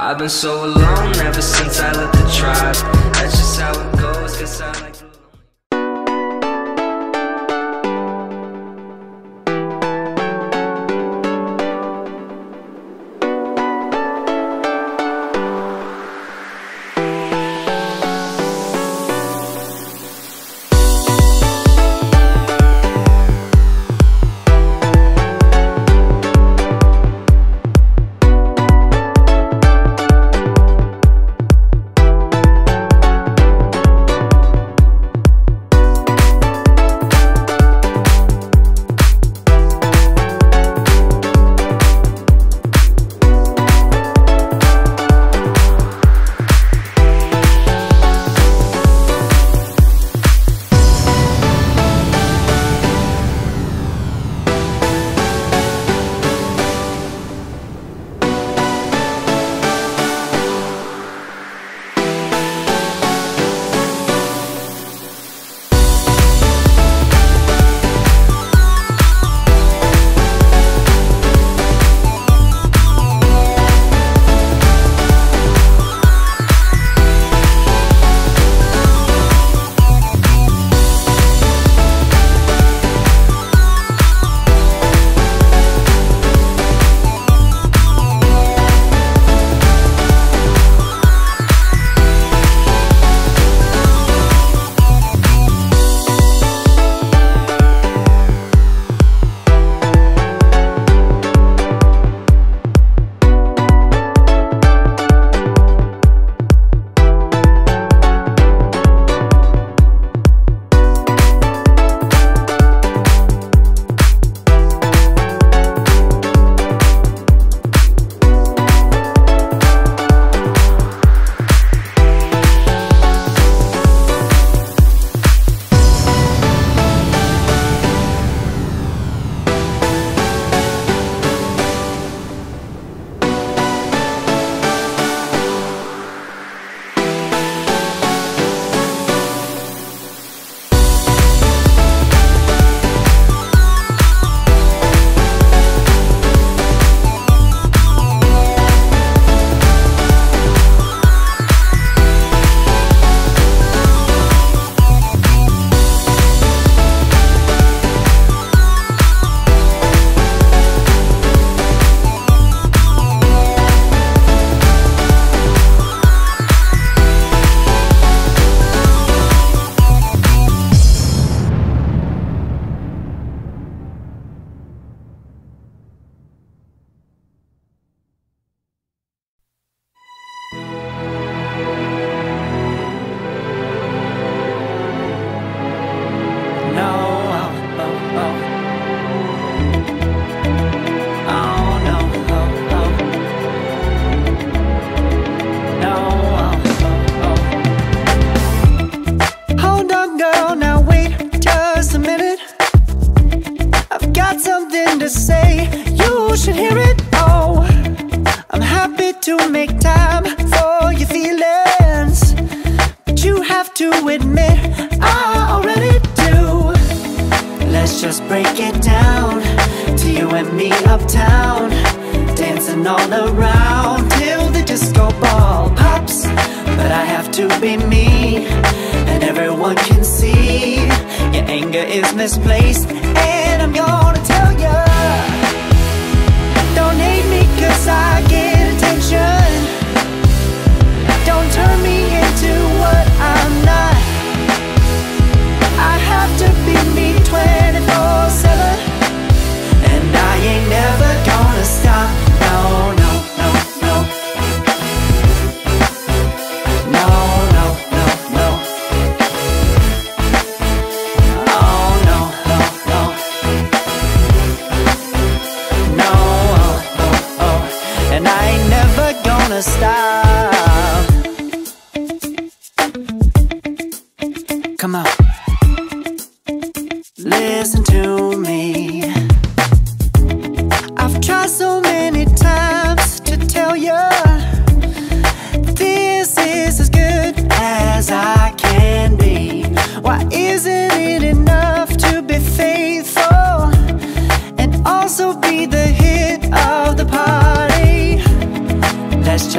I've been so alone ever since I left the tribe. That's just how it goes, guess I'm like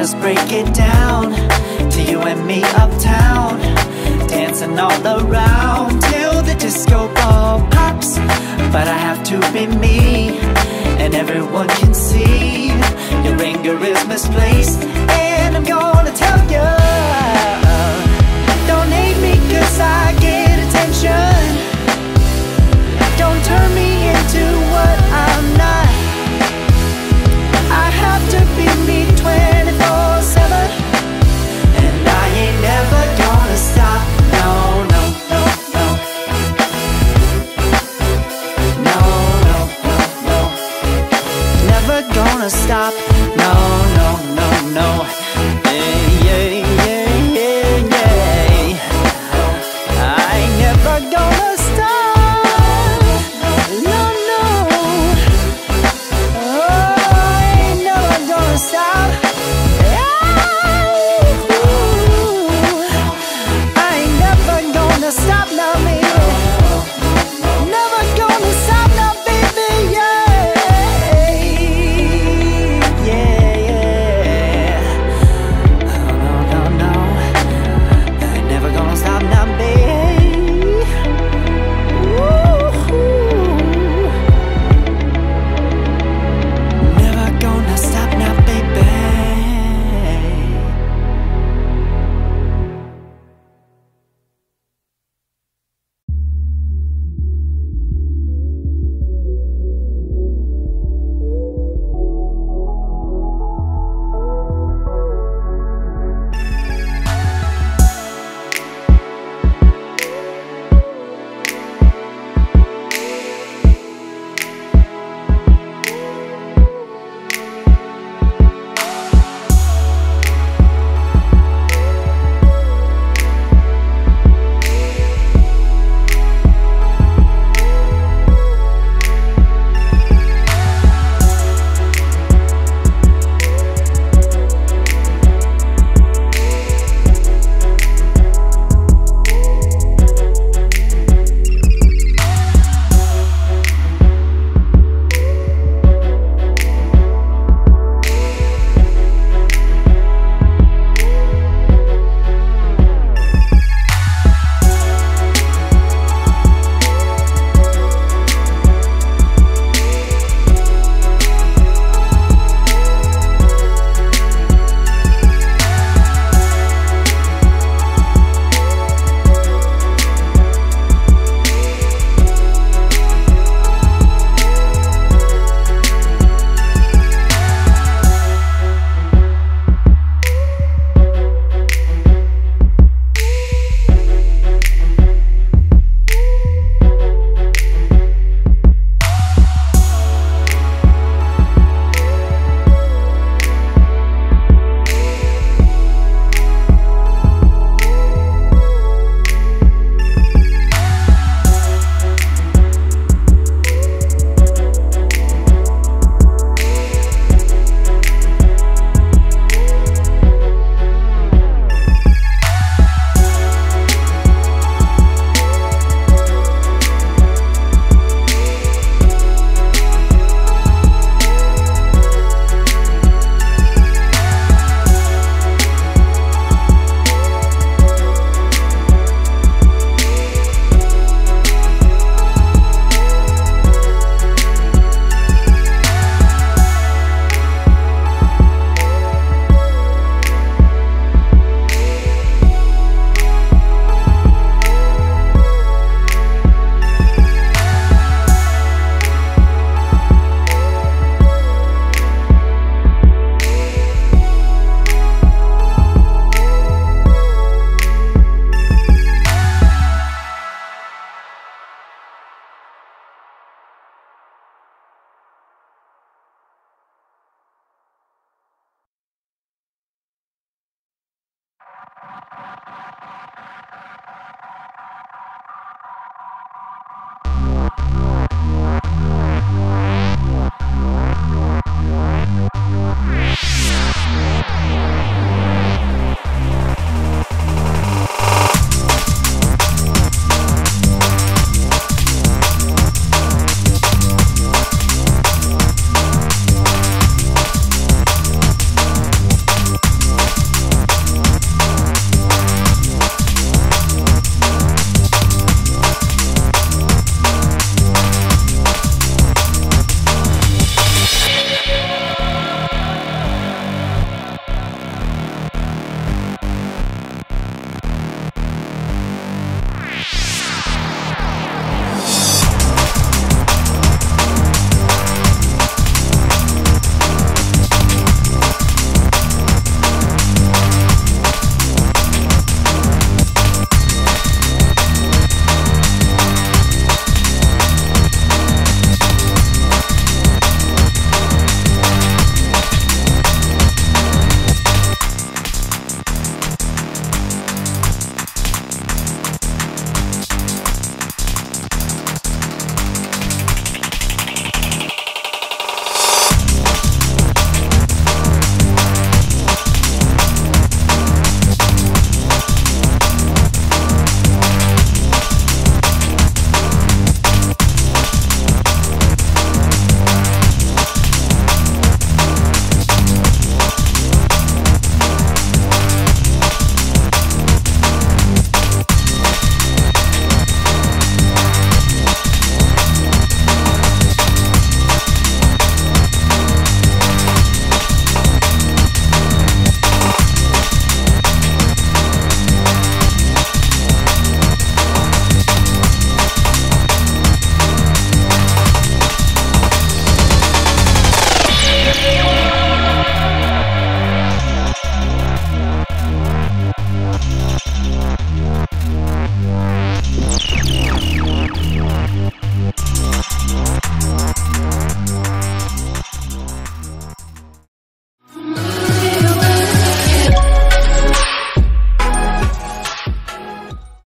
just break it down to you and me uptown, dancing all around till the disco ball pops. But I have to be me, and everyone can see your anger is misplaced, and I'm gonna tell you, don't hate me cause I get attention. Don't turn me into what I'm not. I have to be me 24/7, and I ain't never gonna stop. No, no, no, no. No, no, no, no. Never gonna stop.